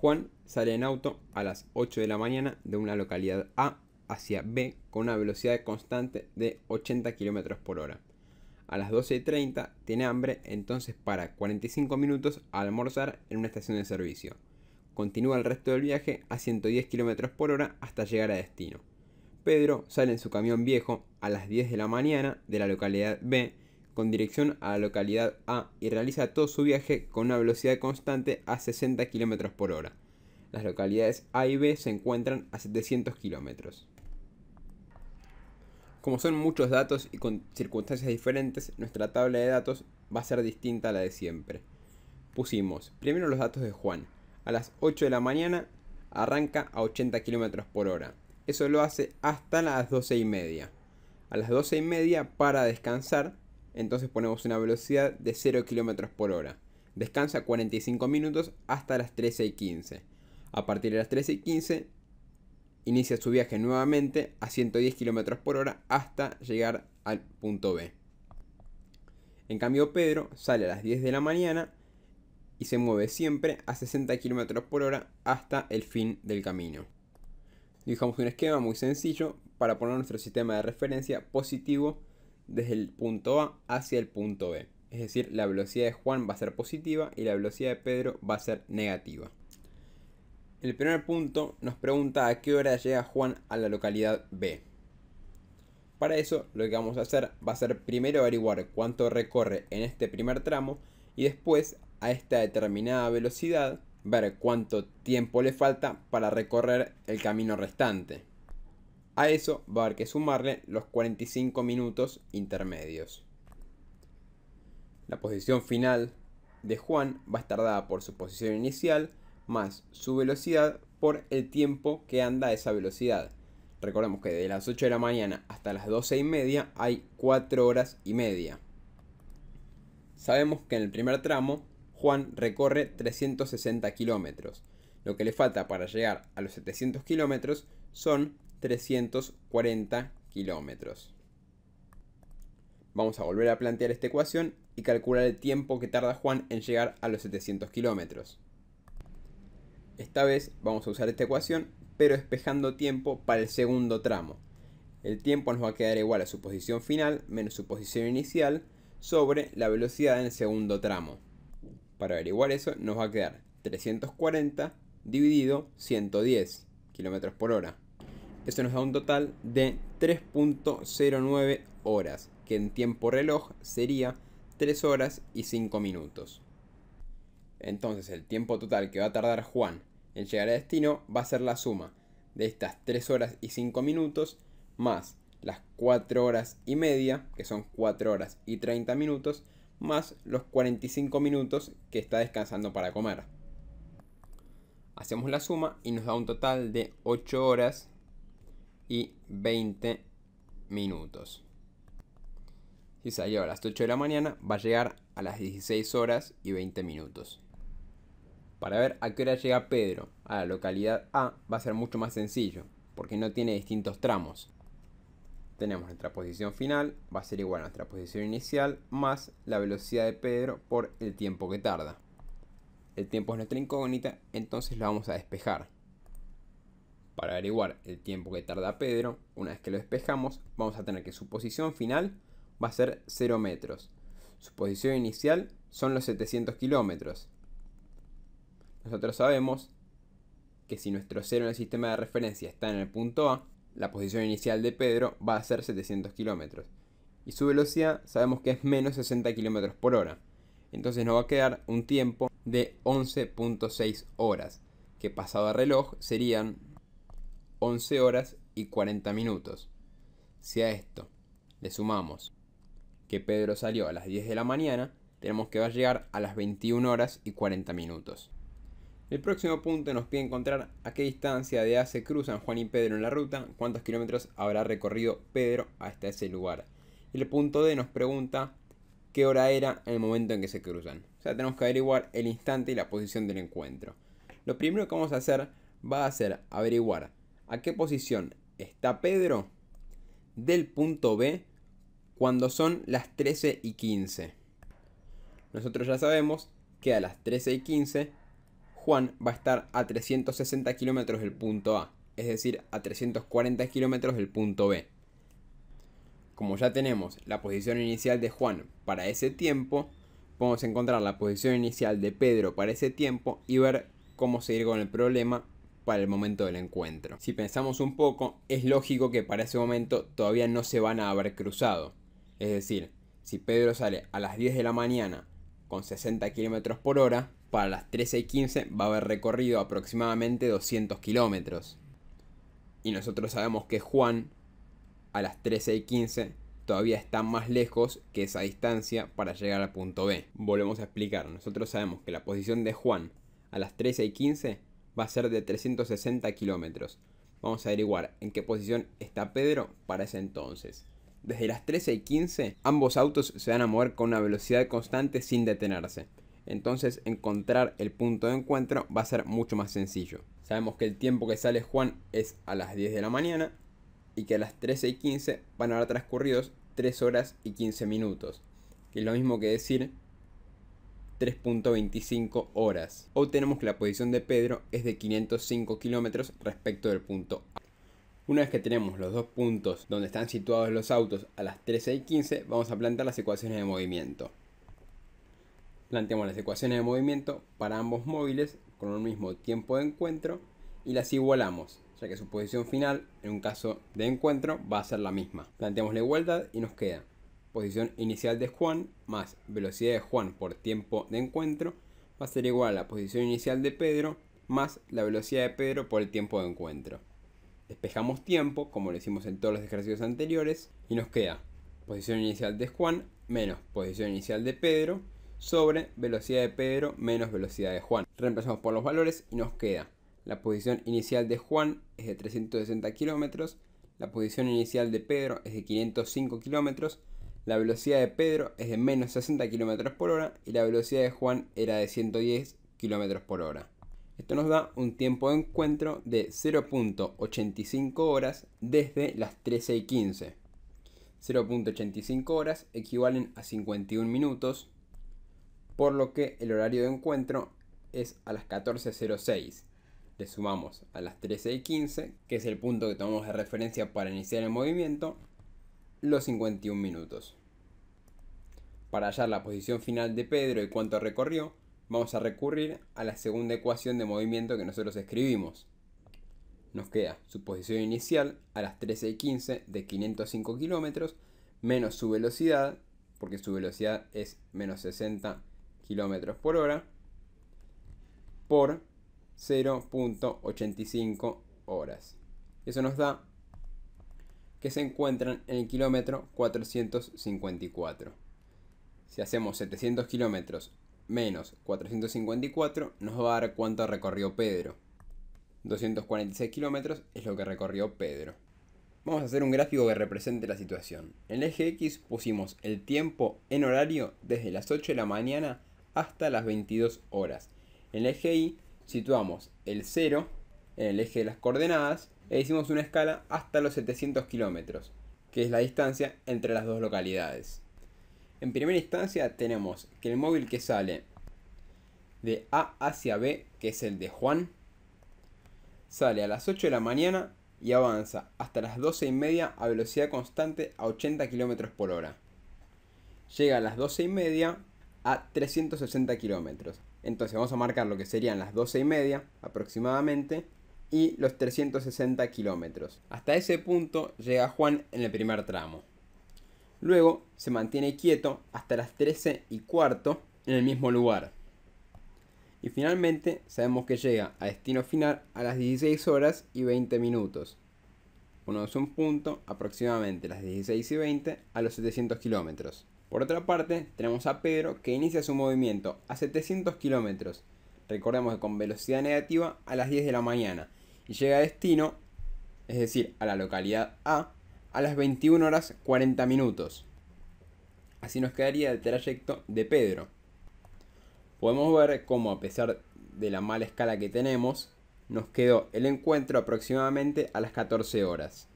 Juan sale en auto a las 8 de la mañana de una localidad A hacia B con una velocidad constante de 80 km por hora. A las 12:30 tiene hambre, entonces para 45 minutos a almorzar en una estación de servicio. Continúa el resto del viaje a 110 km por hora hasta llegar a destino. Pedro sale en su camión viejo a las 10 de la mañana de la localidad B con dirección a la localidad A y realiza todo su viaje con una velocidad constante a 60 km por hora. Las localidades A y B se encuentran a 700 km. Como son muchos datos y con circunstancias diferentes, nuestra tabla de datos va a ser distinta a la de siempre. Pusimos primero los datos de Juan. A las 8 de la mañana arranca a 80 km por hora. Eso lo hace hasta las 12:30. A las 12:30 para descansar, entonces ponemos una velocidad de 0 km por hora. Descansa 45 minutos hasta las 13:15. A partir de las 13:15 inicia su viaje nuevamente a 110 km por hora hasta llegar al punto B. En cambio Pedro sale a las 10 de la mañana y se mueve siempre a 60 km por hora hasta el fin del camino. Dibujamos un esquema muy sencillo para poner nuestro sistema de referencia positivo desde el punto A hacia el punto B. Es decir, la velocidad de Juan va a ser positiva y la velocidad de Pedro va a ser negativa. El primer punto nos pregunta a qué hora llega Juan a la localidad B. Para eso lo que vamos a hacer va a ser primero averiguar cuánto recorre en este primer tramo y después a esta determinada velocidad ver cuánto tiempo le falta para recorrer el camino restante. A eso va a haber que sumarle los 45 minutos intermedios. La posición final de Juan va a estar dada por su posición inicial más su velocidad por el tiempo que anda a esa velocidad. Recordemos que de las 8 de la mañana hasta las 12:30 hay 4 horas y media. Sabemos que en el primer tramo Juan recorre 360 kilómetros. Lo que le falta para llegar a los 700 kilómetros son 340 kilómetros. Vamos a volver a plantear esta ecuación y calcular el tiempo que tarda Juan en llegar a los 700 kilómetros. Esta vez vamos a usar esta ecuación, pero despejando tiempo para el segundo tramo. El tiempo nos va a quedar igual a su posición final menos su posición inicial sobre la velocidad en el segundo tramo. Para averiguar eso nos va a quedar 340 dividido 110 km por hora. Eso nos da un total de 3.09 horas, que en tiempo reloj sería 3 horas y 5 minutos. Entonces el tiempo total que va a tardar Juan en llegar a destino va a ser la suma de estas 3 horas y 5 minutos más las 4 horas y media, que son 4 horas y 30 minutos, más los 45 minutos que está descansando para comer. Hacemos la suma y nos da un total de 8 horas y 20 minutos. Si salió a las 8 de la mañana, va a llegar a las 16 horas y 20 minutos. Para ver a qué hora llega Pedro a la localidad A va a ser mucho más sencillo, porque no tiene distintos tramos. Tenemos nuestra posición final, va a ser igual a nuestra posición inicial, más la velocidad de Pedro por el tiempo que tarda. El tiempo es nuestra incógnita, entonces la vamos a despejar. Para averiguar el tiempo que tarda Pedro, una vez que lo despejamos, vamos a tener que su posición final va a ser 0 metros. Su posición inicial son los 700 kilómetros. Nosotros sabemos que si nuestro cero en el sistema de referencia está en el punto A, la posición inicial de Pedro va a ser 700 kilómetros. Y su velocidad sabemos que es menos 60 kilómetros por hora. Entonces nos va a quedar un tiempo de 11.6 horas, que pasado a reloj serían 11 horas y 40 minutos. Si a esto le sumamos que Pedro salió a las 10 de la mañana, tenemos que va a llegar a las 21 horas y 40 minutos. El próximo punto nos pide encontrar a qué distancia de A se cruzan Juan y Pedro en la ruta, cuántos kilómetros habrá recorrido Pedro hasta ese lugar. Y el punto D nos pregunta qué hora era en el momento en que se cruzan. O sea, tenemos que averiguar el instante y la posición del encuentro. Lo primero que vamos a hacer va a ser averiguar a qué posición está Pedro del punto B cuando son las 13:15. Nosotros ya sabemos que a las 13:15... Juan va a estar a 360 kilómetros del punto A, es decir, a 340 kilómetros del punto B. Como ya tenemos la posición inicial de Juan para ese tiempo, podemos encontrar la posición inicial de Pedro para ese tiempo y ver cómo seguir con el problema para el momento del encuentro. Si pensamos un poco, es lógico que para ese momento todavía no se van a haber cruzado. Es decir, si Pedro sale a las 10 de la mañana con 60 km por hora, para las 13:15 va a haber recorrido aproximadamente 200 kilómetros. Y nosotros sabemos que Juan a las 13:15 todavía está más lejos que esa distancia para llegar al punto B. Volvemos a explicar, nosotros sabemos que la posición de Juan a las 13:15 va a ser de 360 kilómetros. Vamos a averiguar en qué posición está Pedro para ese entonces. Desde las 13:15 ambos autos se van a mover con una velocidad constante sin detenerse. Entonces encontrar el punto de encuentro va a ser mucho más sencillo. Sabemos que el tiempo que sale Juan es a las 10 de la mañana y que a las 13:15 van a haber transcurridos 3 horas y 15 minutos, que es lo mismo que decir 3.25 horas. Obtenemos que la posición de Pedro es de 505 kilómetros respecto del punto A. Una vez que tenemos los dos puntos donde están situados los autos a las 13:15, vamos a plantear las ecuaciones de movimiento. Planteamos las ecuaciones de movimiento para ambos móviles con un mismo tiempo de encuentro y las igualamos, ya que su posición final en un caso de encuentro va a ser la misma. Planteamos la igualdad y nos queda posición inicial de Juan más velocidad de Juan por tiempo de encuentro va a ser igual a la posición inicial de Pedro más la velocidad de Pedro por el tiempo de encuentro. Despejamos tiempo, como lo hicimos en todos los ejercicios anteriores, y nos queda posición inicial de Juan menos posición inicial de Pedro sobre velocidad de Pedro menos velocidad de Juan. Reemplazamos por los valores y nos queda la posición inicial de Juan es de 360 kilómetros, la posición inicial de Pedro es de 505 kilómetros, la velocidad de Pedro es de menos 60 kilómetros por hora y la velocidad de Juan era de 110 kilómetros por hora. Esto nos da un tiempo de encuentro de 0.85 horas desde las 13:15. 0.85 horas equivalen a 51 minutos, por lo que el horario de encuentro es a las 14:06. Le sumamos a las 13:15, que es el punto que tomamos de referencia para iniciar el movimiento, los 51 minutos. Para hallar la posición final de Pedro y cuánto recorrió, vamos a recurrir a la segunda ecuación de movimiento que nosotros escribimos. Nos queda su posición inicial a las 13:15 de 505 kilómetros menos su velocidad, porque su velocidad es menos 60 kilómetros por hora, por 0.85 horas. Eso nos da que se encuentran en el kilómetro 454. Si hacemos 700 kilómetros menos 454 nos va a dar cuánto recorrió Pedro. 246 kilómetros es lo que recorrió Pedro. Vamos a hacer un gráfico que represente la situación. En el eje X pusimos el tiempo en horario desde las 8 de la mañana hasta las 22 horas. En el eje Y situamos el 0 en el eje de las coordenadas e hicimos una escala hasta los 700 kilómetros, que es la distancia entre las dos localidades. En primera instancia tenemos que el móvil que sale de A hacia B, que es el de Juan, sale a las 8 de la mañana y avanza hasta las 12:30 a velocidad constante a 80 km por hora. Llega a las 12:30 a 360 km. Entonces vamos a marcar lo que serían las 12:30 aproximadamente y los 360 km. Hasta ese punto llega Juan en el primer tramo. Luego se mantiene quieto hasta las 13:15 en el mismo lugar. Y finalmente sabemos que llega a destino final a las 16:20. Ponemos un punto aproximadamente las 16:20 a los 700 kilómetros. Por otra parte tenemos a Pedro que inicia su movimiento a 700 kilómetros. Recordemos que con velocidad negativa a las 10 de la mañana. Y llega a destino, es decir, a la localidad A, a las 21:40. Así nos quedaría el trayecto de Pedro. Podemos ver cómo a pesar de la mala escala que tenemos, nos quedó el encuentro aproximadamente a las 14 horas.